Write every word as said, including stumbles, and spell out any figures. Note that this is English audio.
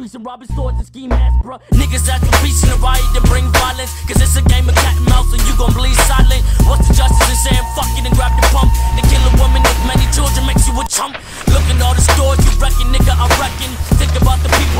streets and robbing stores and scheme ass, bruh. Niggas at the beach in the riot to bring violence, cause it's a game of cat and mouse and you gon' bleed silent. What's the justice in saying fuck it and grab the pump? To kill a woman with many children makes you a chump. Look at all the stores you wrecking, nigga, I reckon. Think about the people